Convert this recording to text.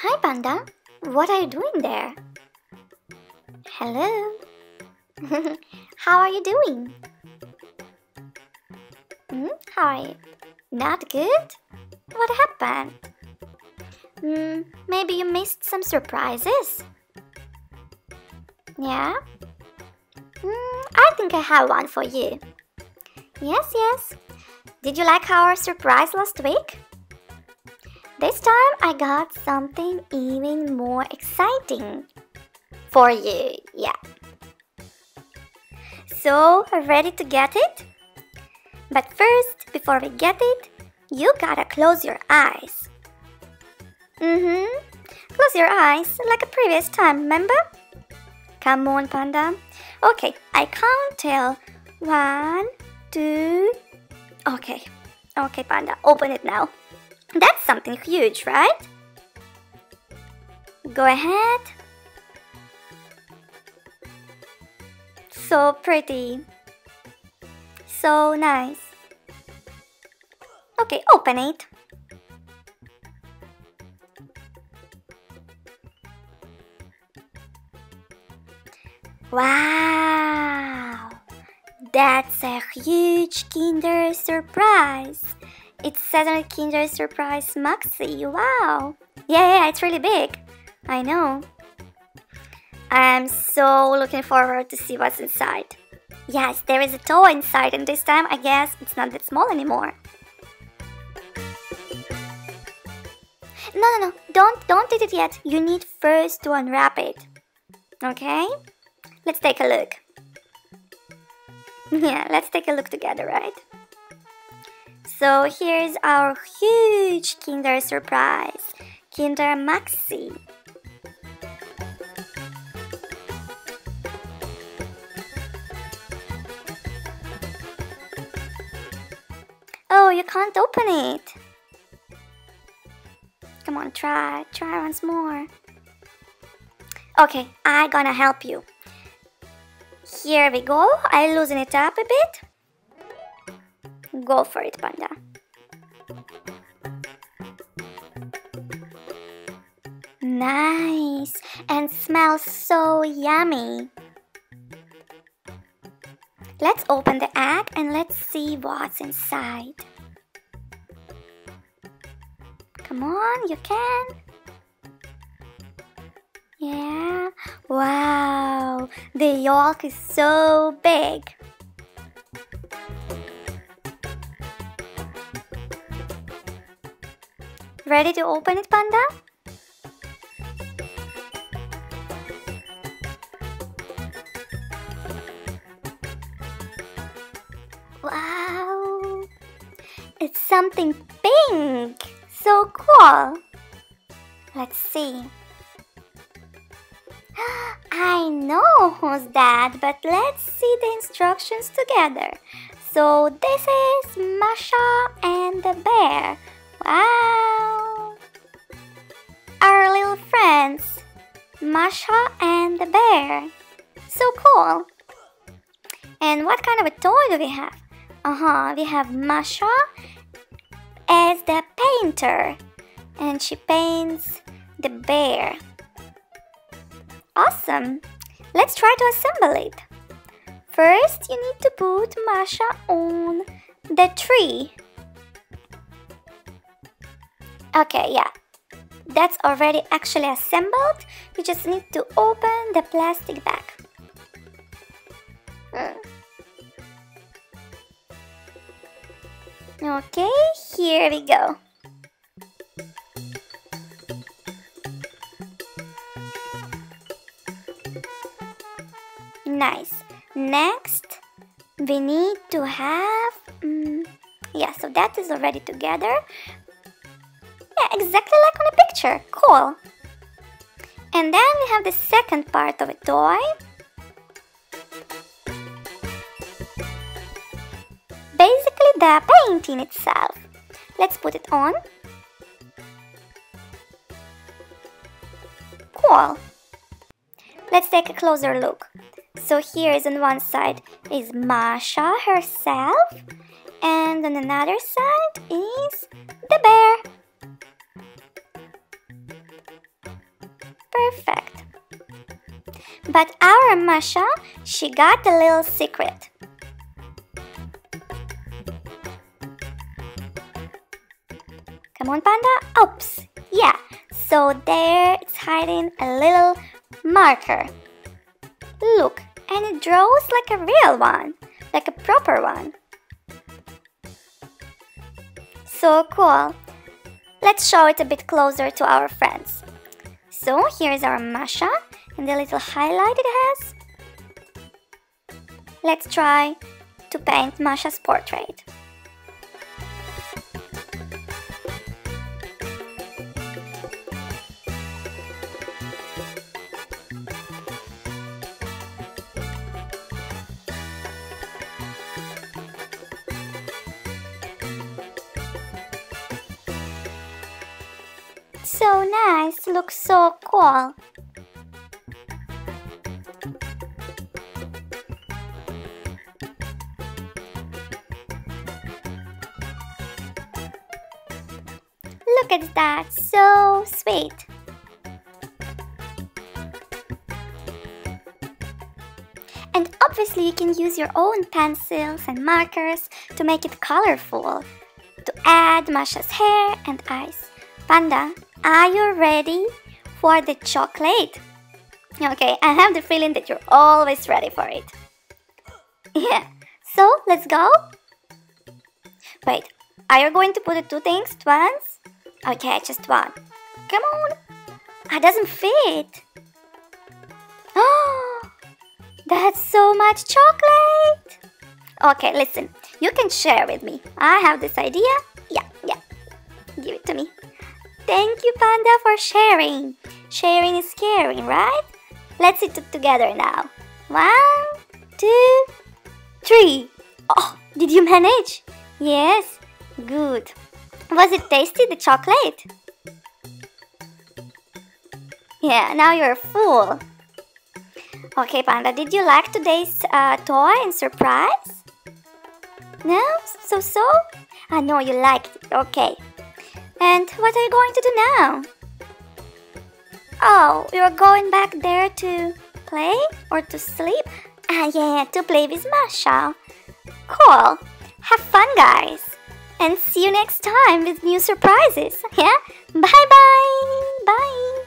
Hi, Panda. What are you doing there? Hello. How are you doing? How are you? Not good? What happened? Maybe you missed some surprises? Yeah? I think I have one for you. Yes. Did you like our surprise last week? This time I got something even more exciting for you, yeah. So, ready to get it? But first, before we get it, you gotta close your eyes. Close your eyes like a previous time, remember? Come on, Panda. Okay, I can't tell. 1, 2. Okay, Panda, open it now. That's something huge, right? Go ahead. So pretty. So nice. Okay, open it. Wow! That's a huge Kinder Surprise! It says on the Kinder Surprise Maxi, wow! Yeah, it's really big, I know. I'm so looking forward to see what's inside. Yes, there is a toy inside, and this time I guess it's not that small anymore. No, don't eat it yet. You need first to unwrap it. Okay? Let's take a look. Yeah, let's take a look together, right? So here's our huge Kinder Surprise, Kinder Maxi. Oh, you can't open it. Come on, try once more. Okay, I'm gonna help you. Here we go, I loosen it up a bit. Go for it, Panda. Nice, and smells so yummy. Let's open the egg and let's see what's inside. Come on, you can. Yeah, wow, the yolk is so big. Ready to open it, Panda? Wow, it's something pink. So cool! Let's see. I know who's that, but let's see the instructions together. So this is Masha and the Bear. Wow! Our little friends, Masha and the Bear. So cool! And what kind of a toy do we have? We have Masha as the painter, and she paints the bear. Awesome! Let's try to assemble it. First, you need to put Masha on the tree. Okay, yeah, that's already actually assembled. You just need to open the plastic bag. Okay, here we go. Nice. Next, we need to have... so that is already together. Yeah, exactly like on the picture. Cool. And then we have the second part of a toy. Basically the painting itself. Let's put it on. Cool. Let's take a closer look. So here is on one side is Masha herself, and on another side is the bear. perfect. But our Masha, she got a little secret. Come on, Panda. Oops. Yeah. So there it's hiding a little marker. Look, and it draws like a real one, like a proper one. So cool. Let's show it a bit closer to our friends. So here's our Masha and the little highlight it has. Let's try to paint Masha's portrait. So nice, looks so cool. Look at that, so sweet. And obviously you can use your own pencils and markers to make it colorful, to add Masha's hair and eyes. Panda, are you ready for the chocolate? Okay, I have the feeling that you're always ready for it. Yeah, so let's go. Wait, are you going to put the two things at once? Okay, just one. Come on. It doesn't fit. Oh, that's so much chocolate. Okay, listen, you can share with me. I have this idea. Yeah. Give it to me. Thank you, Panda, for sharing. Sharing is caring, right? Let's eat it together now. 1, 2, 3. Oh, did you manage? Yes, good. Was it tasty, the chocolate? Yeah, now you're full. Okay, Panda, did you like today's toy and surprise? No? So? I know you liked it. Okay. And what are you going to do now? Oh, you're going back there to play or to sleep? Yeah, to play with Masha. Cool. Have fun, guys. And see you next time with new surprises. Yeah? Bye-bye. Bye.